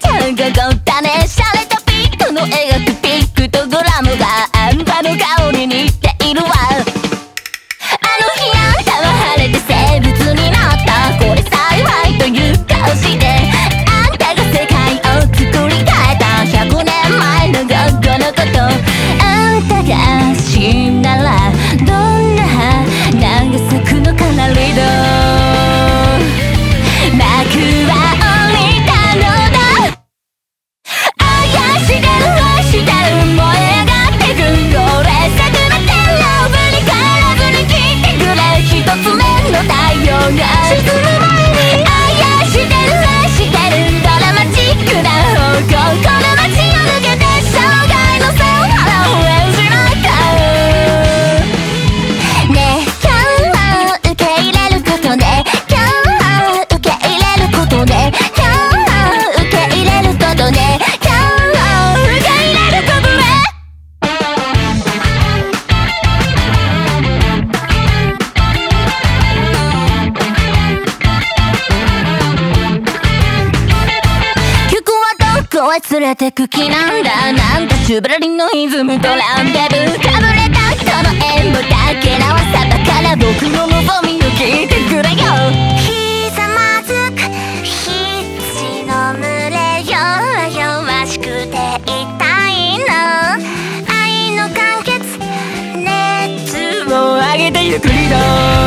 チャンがごったね洒落たピックの描くピックとグラムがあんたの顔に似ているわ。あの日あんたは晴れて生物になった、これ幸いという顔して、あんたが世界を作り変えた100年前の午後のこと、あんたが死んだらどんな花が咲くのかな。リード幕は沈む前に愛してる愛してる、ドラマチックな方向、この街を抜けて生涯のセンハラを演じなきゃ。ねえ今日は受け入れることね、今日は受け入れることね、今日は受け入れることね、今日は受け入れることね。忘れてく気なんだ、なんかチューブラリンのイズムとランデブー、かぶれたこの演舞だけなわさだから、僕の望みを聞いてくれよ。ひざまずく羊の群れよ、弱しくて痛いの愛の完結、熱を上げてゆくリード